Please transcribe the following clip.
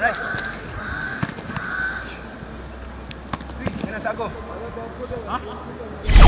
Right. Three, and attack go. Huh?